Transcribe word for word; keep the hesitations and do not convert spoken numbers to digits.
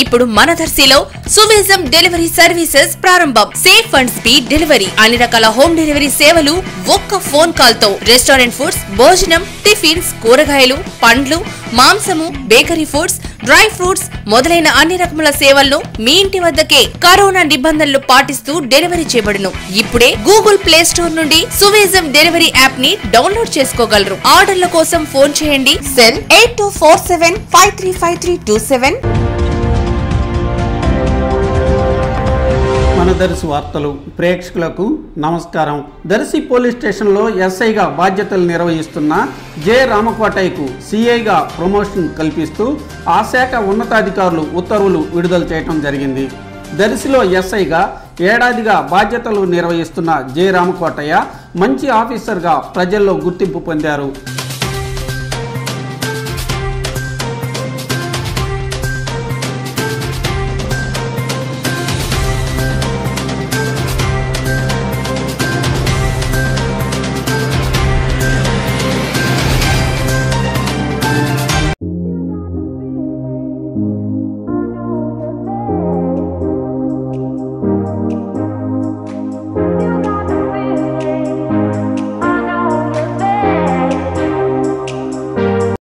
ఇప్పుడు మన దర్శిలో సువిజం డెలివరీ సర్వీసెస్ ప్రారంభం. సేఫ్ అండ్ స్పీడ్ డెలివరీ, అన్ని రకాల హోమ్ డెలివరీ సేవలు ఒక్క ఫోన్ కాల్ తో. రెస్టారెంట్ ఫుడ్స్, భోజనం, టిఫిన్స్, కూరగాయలు, పండ్లు, మాంసము, బేకరీ ఫుడ్స్, డ్రై ఫ్రూట్స్ మొదలైన అన్ని రకముల సేవలను మీ ఇంటి వద్దకే కరోనా నిబంధనలు పాటిస్తూ డెలివరీ చేయబడును. ఇప్పుడే గూగుల్ ప్లే స్టోర్ నుండి సువిజం డెలివరీ యాప్ ని డౌన్లోడ్ చేసుకోగలరు. ఆర్డర్ల కోసం ఫోన్ చేయండి. Cell eight two four seven five three five three two seven. మన దర్శి వార్తలు ప్రేక్షకులకు నమస్కారం. దర్శి పోలీస్ స్టేషన్లో ఎస్ఐగా బాధ్యతలు నిర్వహిస్తున్న జె రామకోటయ్యకు సిఐగా ప్రమోషన్ కల్పిస్తూ ఆ శాఖ ఉన్నతాధికారులు ఉత్తర్వులు విడుదల చేయడం జరిగింది. దర్శిలో ఎస్ఐగా ఏడాదిగా బాధ్యతలు నిర్వహిస్తున్న జె రామకోటయ్య మంచి ఆఫీసర్గా ప్రజల్లో గుర్తింపు పొందారు.